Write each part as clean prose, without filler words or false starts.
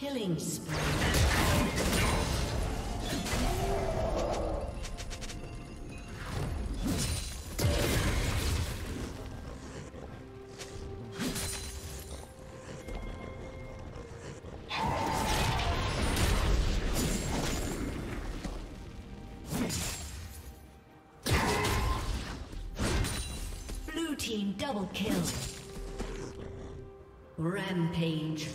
Killing spree. Blue team double kill. Rampage.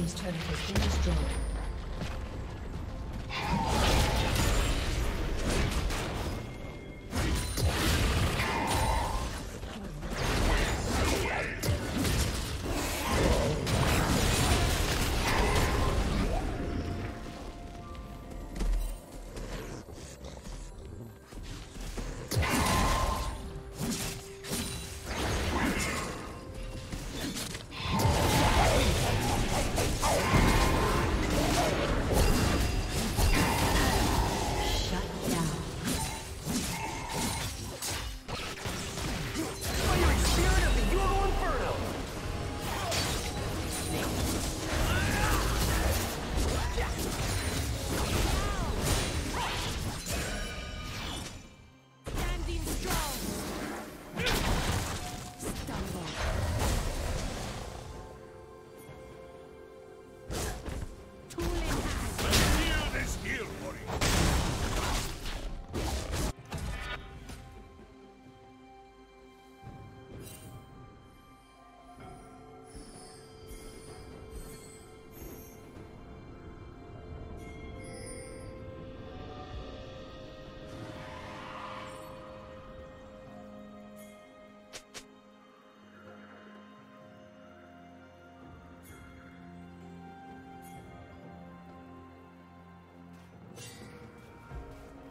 team's turret has been destroyed.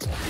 Yeah.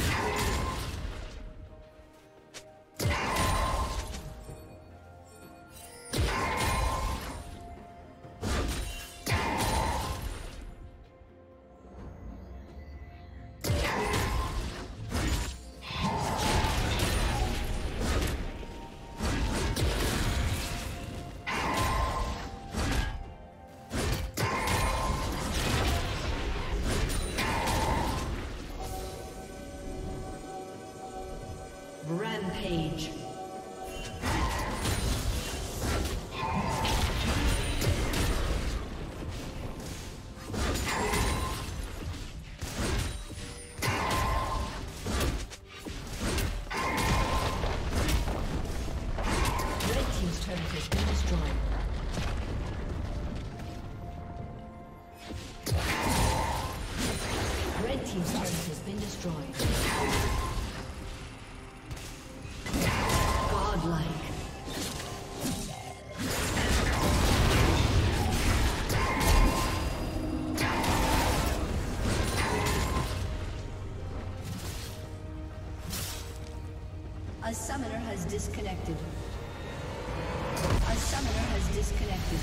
team's turret has been destroyed. A summoner has disconnected. A summoner has disconnected.